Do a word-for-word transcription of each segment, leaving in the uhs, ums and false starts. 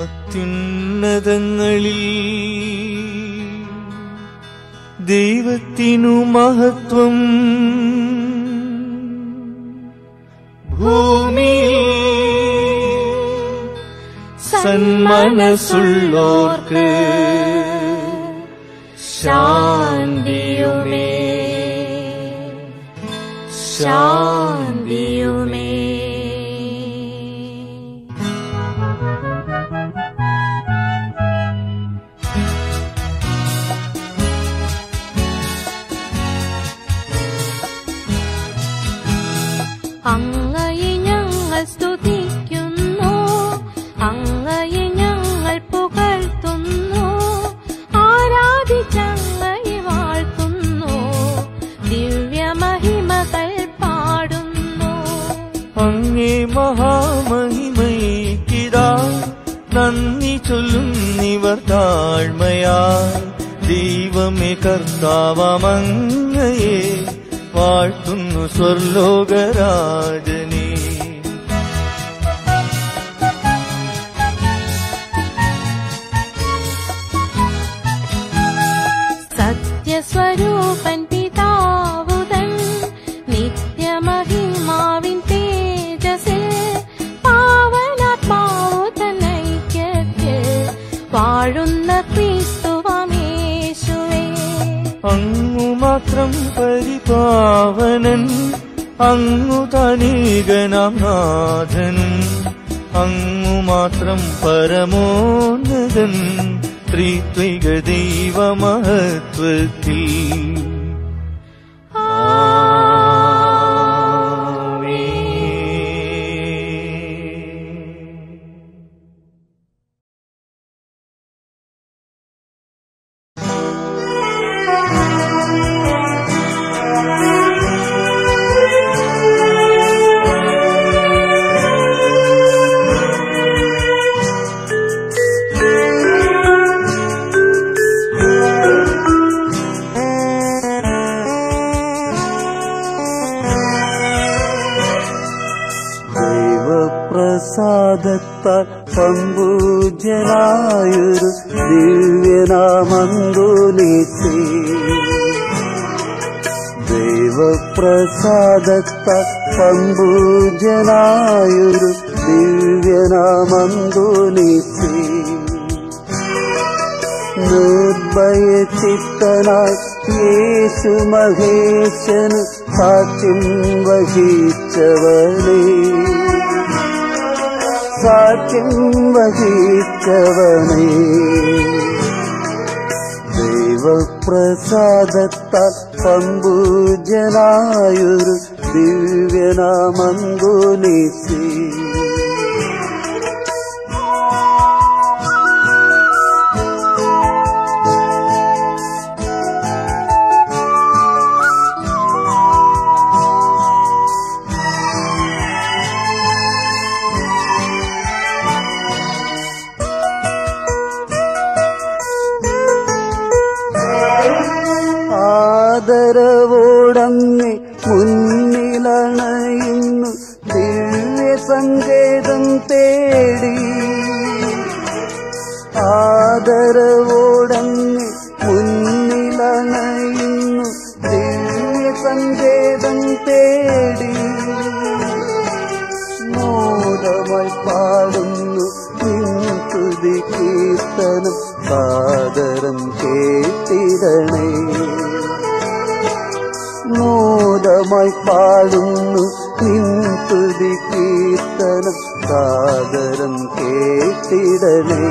അത്യുന്നതങ്ങളിൽ ദൈവത്തിനു മഹത്വം ഭൂമി സന്മനസ്സുള്ളോർക്ക് ശാന്തിയുമേ ശാന്തിയുമേ. അങ്ങയെ ഞങ്ങൾ സ്തുതിക്കുന്നു, അങ്ങയെ ഞങ്ങൾ പുകഴ്ത്തുന്നു, ആരാധിച്ചങ്ങയെ വാഴ്ത്തുന്നു, ദിവ്യമഹിമകൾ പാടുന്നു. അങ്ങേ മഹാമഹിമയ്ക്കിതാ നന്ദി ചൊല്ലുന്നിവർ താഴ്മയായി. ദൈവമേ കർത്താവമങ്ങയെ വാഴ്ത്തുന്നു സ്വർലോകരാജനെ. സത്യസ്വരൂപൻ പിതാവുതൻ നിത്യമഹിമാവിൻ തേജസിൽ പാവനാത്മാവുതൻ ഐക്യത്തിൽ വാഴുന്ന ക്രിസ്തുവാമേശുവേ. അങ്ങു മാത്രം പരിപാവനൻ, അങ്ങു തനീകനാം നാഥനും, അങ്ങു മാത്രം പരമോന്നതൻ ത്രിത്വിക ദൈവമഹത്വത്തിൽ. പ്രസാദത്താൽ സംഭൂ ജനായുർ ദിവ്യനാമന്തു നീതി. ദൈവപ്രസാദത്താൽ സംഭൂ ജനായുർ ദിവ്യനാമന്തു നീതി. നിർഭയചിത്തനായി യേശു മഹേശനു സാക്ഷ്യം വഹിച്ചവനേ, സാക്ഷ്യം വഹിച്ചവനേ. ദൈവപ്രസാദത്താൽ പമ്പു ജനായുരു ദിവ്യനാമന്തു നീതി. മുന്നിലണയുന്നു ദിവ്യ സങ്കേതം തേടി, ആദരവോടങ്ങ് മുന്നിലണയുന്നു ദിവ്യ സങ്കേതം തേടി. മോദമായി പാടുന്നു തുതി കീർത്തനം, ആദരം കേട്ടിടണേ. മായി പാടുന്നു തുതി കീർത്തനം, സാദരം കേട്ടിടണേ.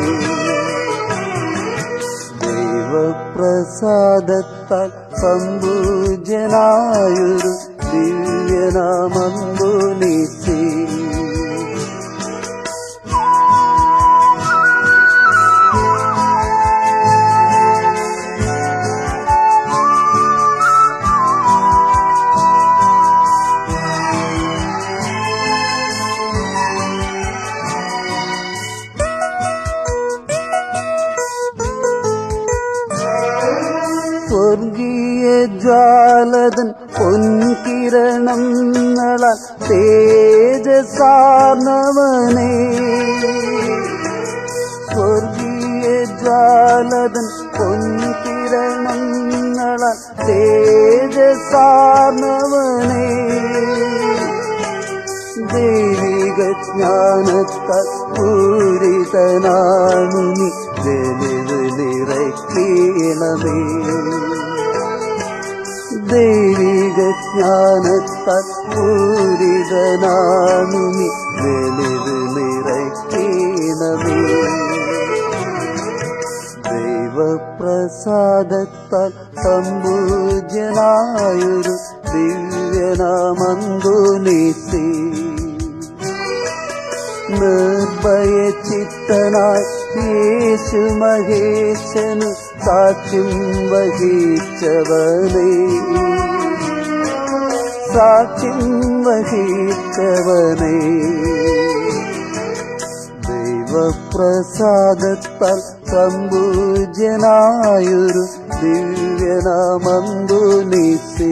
ദൈവപ്രസാദത്താൽ സംഭൂജനായൊരു ദിവ്യനാമന്തു നീതി. ജ്വാലതൻ പൊൻകിരണം നള തേജസാർണവനേ, അതൻ പൊൻകിരണങ്ങളാൽ തേജസാർന്നവനേ, ദൈവിക ജ്ഞാനത്താൽ പൂരിതനാണു നീ, ജലവിളിറക്കണമേ. ദൈവിക ജ്ഞാനത്താൽ പൂരിതനാണു നീ, ജലവിളിറക്കണമേ. ദേവപ്രസാദത്താൽ സംഭൂ ജനായുരു ദിവ്യനാമന്തു നീതി, നിർഭയചിത്തനായി യേശു മഹേശനു സാക്ഷ്യം വഹിച്ചവനേ, സാക്ഷ്യം വഹിച്ചവനേ. ദേവപ്രസാദത്താൽ സംഭൂ ജനായുരു ദിവ്യനാമന്തു നീതി.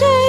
Your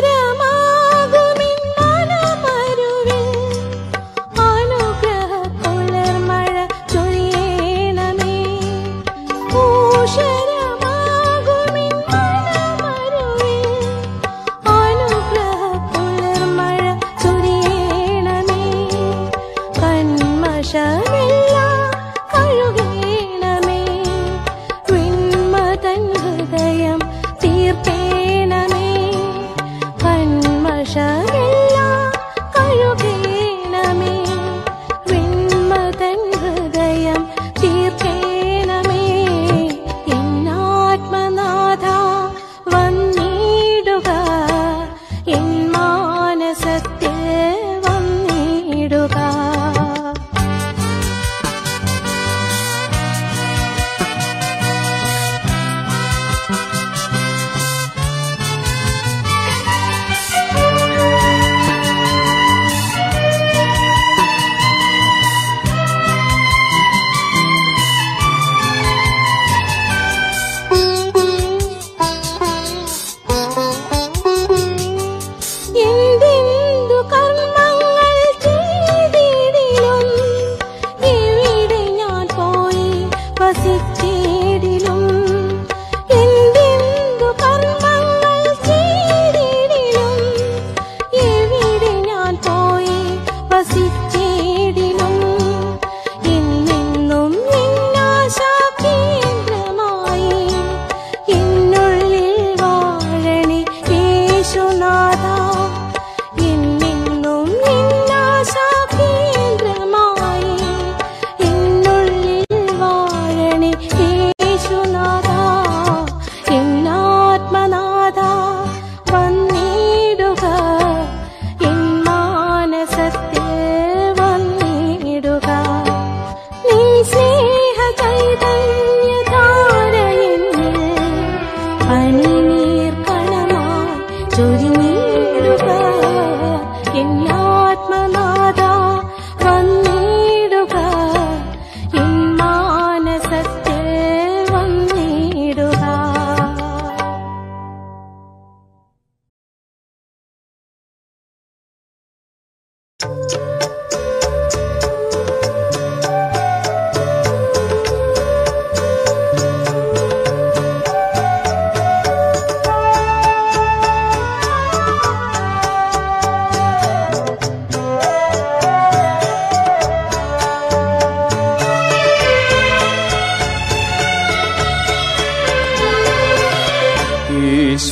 Atmanada, one.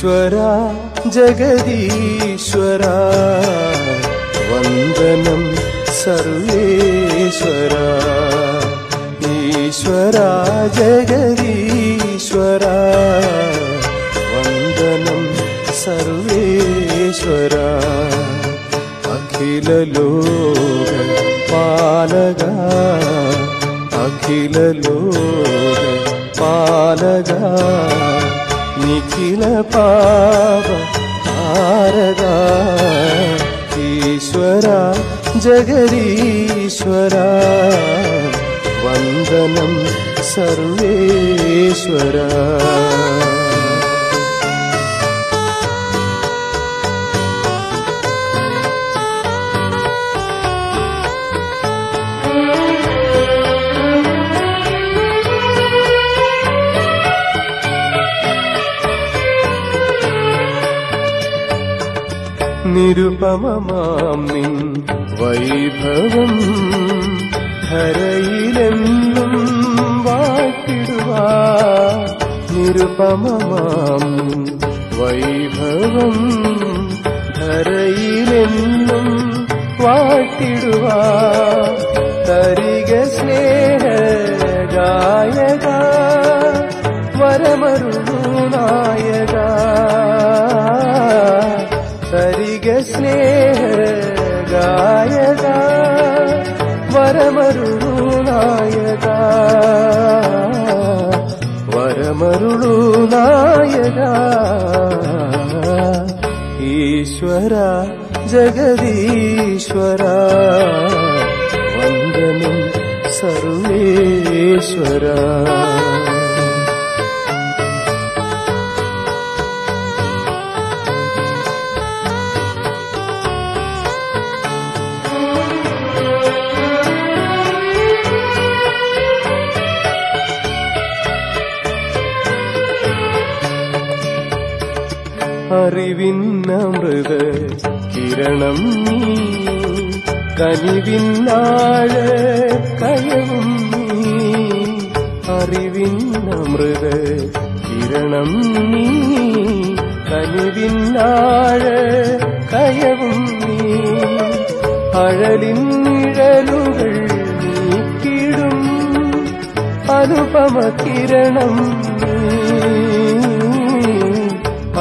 Eswara Jagatheeswara Vandanam Sarveshwara Eswara Jagatheeswara Vandanam Sarveshwara Akhila Loka Palaga Akhila Loka Palaga Nikhil पाप हारदा ईश्वरा जगदीश्वरा वंदनम सर्वेश्वरा നിരുപമമാം നിൻ വൈഭവം ധരയിലെന്നും വാഴ്ത്തിടുവാൻ നിരുപമമാം നിൻ വൈഭവം ധരയിലെന്നും വാഴ്ത്തിടുവാൻ തരിക സ്നേഹഗായക വരമരുളു നായക സ്നേഹഗായക വരമരുളു നായക വരമരുളു നായക ഈശ്വര ജഗദീശ്വര വന്ദനം സർവേശ്വര അറിവിന്നമൃത കിരണം നീ കനിവിന്നാഴ കയവും നീ അറിവിന്നമൃത കിരണം നീ കനിവിന്നാഴ കയവും നീ അഴലിൻ നിഴലുകൾ നീക്കിടും അനുപമ കിരണം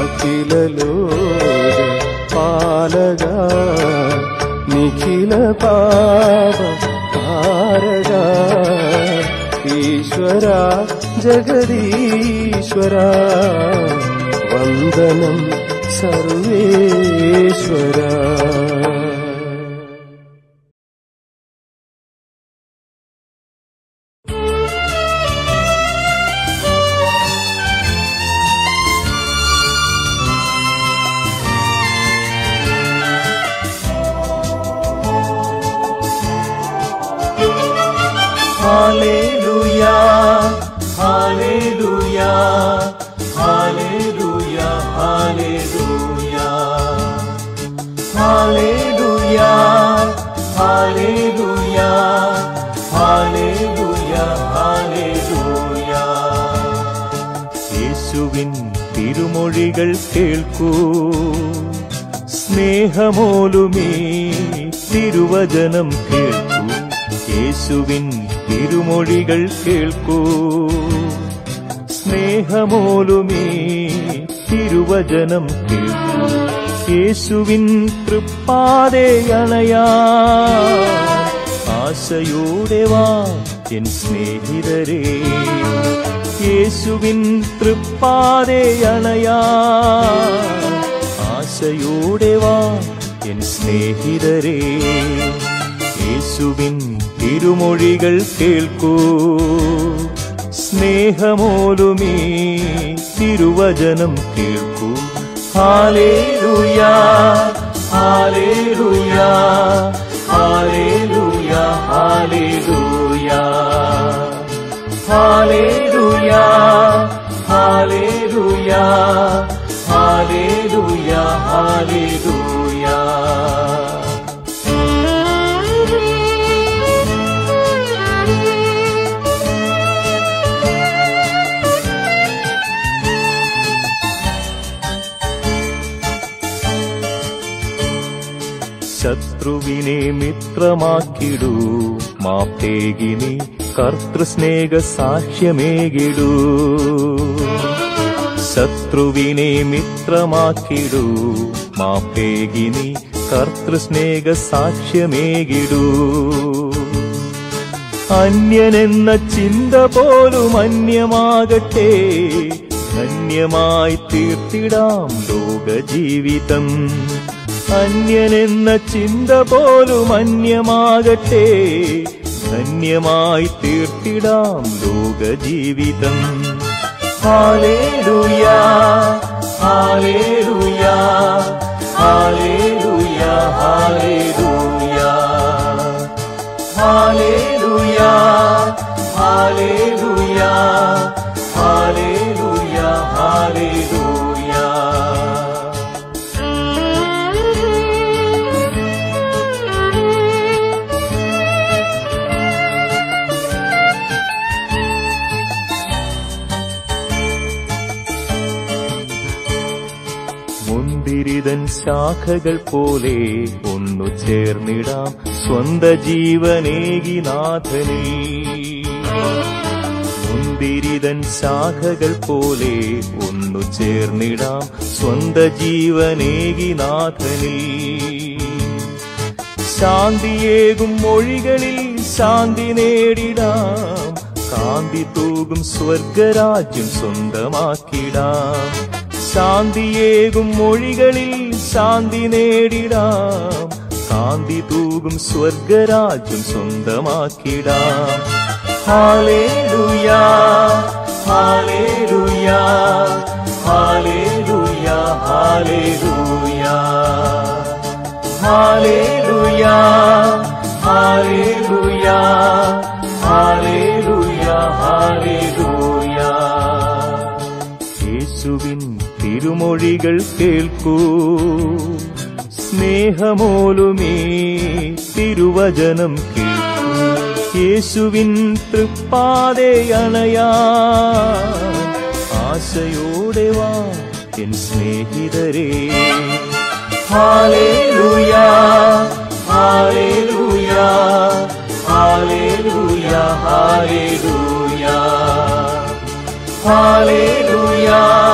അഖില ലോക പാലക നിഖില പാപ ഹാരക ഈശ്വര ജഗദീശ്വര വന്ദനം സർവേശ്വര. Halelooya, Halelooya, Halelooya, Halelooya, Halelooya, Halelooya, Halelooya, Halelooya. Yesuvin thirumozhigal kelku, Snehamoolumi Piruva Janam kelku. Yesuvin തിരുമൊഴികൾ കേൾക്കൂ, സ്നേഹമോലുമേ തിരുവചനം കേൾക്കൂ. യേശുവിൻ തൃപ്പാതയണയാ, ആശയോടെ വാ എൻ സ്നേഹിതരേ. യേശുവിൻ തൃപ്പാതയണയാ, ആശയോടെ വാ എൻ സ്നേഹിതരേ. യേശുവിൻ തിരുമൊഴികൾ കേൾക്കൂ, സ്നേഹമോലുമീ തിരുവചനം കേൾക്കൂ. Halelooya, Halelooya, Halelooya, Halelooya, Halelooya, Halelooya, Halelooya, Halelooya. ശത്രുവിനെ മിത്രമാക്കിടൂ, മാപ്തേകിനി കർത്തൃസ്നേഹ സാക്ഷ്യമേകിടൂ. ശത്രുവിനെ മിത്രമാക്കിടൂ, മാപ്തേകിനി കർത്തൃസ്നേഹ സാക്ഷ്യമേകിടൂ. അന്യനെന്ന ചിന്ത പോലും അന്യമാകട്ടെ, ധന്യമായി തീർത്തിടാം ലോകജീവിതം. അന്യനെന്ന ചിന്ത പോലും അന്യമാകട്ടെ, ധന്യമായി തീർത്തിടാം ലോകജീവിതം. ഹാലേലൂയാ, ഹാലേലൂയാ, ഹാലേലൂയാ, ഹാലേലൂയാ, ഹാലേലൂയാ, ഹാലേലൂയാ, ഹാലേലൂയാ, ഹാലേലൂയാ. മുന്തിരിതൻ ശാഖകൾ പോലെ ഒന്നു ചേർന്നിടാം സ്വന്ത ജീവനേകി നാഥനേ. മുന്തിരിതൻ ശാഖകൾ പോലെ ഒന്നു ചേർന്നിടാം സ്വന്ത ജീവനേകി നാഥനേ. ശാന്തിയേകും മൊഴികളിൽ ശാന്തി നേടിടാം, കാന്തി തൂകും സ്വർഗരാജ്യം സ്വന്തമാക്കിടാം. ശാന്തിയേകും മൊഴികളിൽ ശാന്തി നേടിടാം, കാന്തി തൂകും സ്വർഗരാജ്യം സ്വന്തമാക്കിടാം. ഹാലേലൂയാ, ഹാലേലൂയാ, ഹാലേലൂയാ, ഹാലേലൂയാ, ഹാലേലൂയാ, ഹാലേലൂയാ, ഹാലേലൂയാ, ഹാലേലൂയാ. യേശുവിൻ തിരുമൊഴികൾ കേൾക്കൂ, സ്നേഹമോലുമേ തിരുവചനം കേൾക്കൂ. യേശുവിൻ തൃപ്പാദയണയാ, ആശയോടെ വാ എൻ സ്നേഹിതരേ. ഹാലേലൂയാ, ഹാലേലൂയാ, ഹാലേലൂയാ, ഹാലേലൂയാ, ഹാലേലൂയാ.